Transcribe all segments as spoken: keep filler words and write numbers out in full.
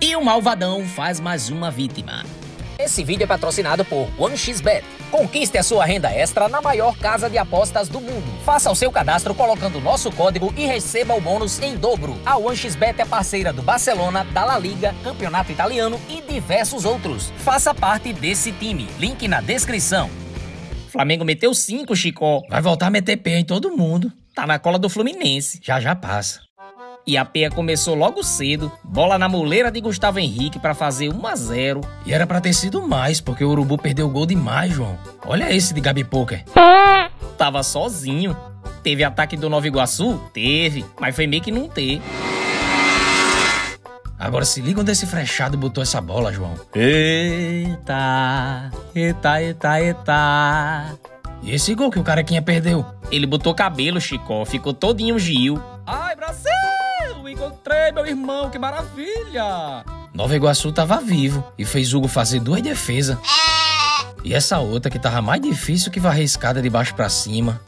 E o malvadão faz mais uma vítima. Esse vídeo é patrocinado por um x bet. Conquiste a sua renda extra na maior casa de apostas do mundo. Faça o seu cadastro colocando o nosso código e receba o bônus em dobro. A um x bet é parceira do Barcelona, da La Liga, Campeonato Italiano e diversos outros. Faça parte desse time. Link na descrição. Flamengo meteu cinco, Chicó. Vai voltar a meter pé em todo mundo. Tá na cola do Fluminense. Já já passa. E a peia começou logo cedo, bola na moleira de Gustavo Henrique para fazer um a zero. E era para ter sido mais, porque o Urubu perdeu o gol demais, João. Olha esse de Gabi Poker. Tava sozinho. Teve ataque do Nova Iguaçu? Teve, mas foi meio que não ter. Agora se liga onde esse frechado botou essa bola, João. Eita, eita, eita, eita. E esse gol que o carequinha perdeu? Ele botou cabelo, Chicó, ficou todinho Gil. Ai, Brasil! Encontrei meu irmão, que maravilha! Nova Iguaçu tava vivo e fez Hugo fazer duas defesas. E essa outra que tava mais difícil que varrer escada de baixo pra cima.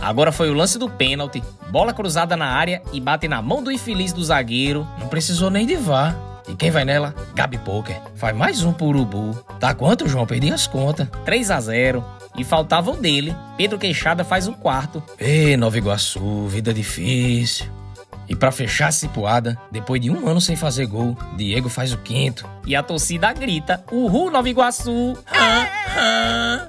Agora foi o lance do pênalti, bola cruzada na área e bate na mão do infeliz do zagueiro. Não precisou nem de V A R. E quem vai nela? Gabi Poker. Faz mais um pro Urubu. Tá quanto, João? Perdi as contas. três a zero. E faltava o dele. Pedro Queixada faz um quarto. Ei, Nova Iguaçu, vida difícil. E pra fechar a cipuada, depois de um ano sem fazer gol, Diego faz o quinto. E a torcida grita, uhul Nova Iguaçu! Ah, ah.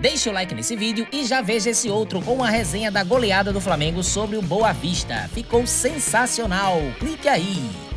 Deixe o like nesse vídeo e já veja esse outro com a resenha da goleada do Flamengo sobre o Boa Vista. Ficou sensacional! Clique aí!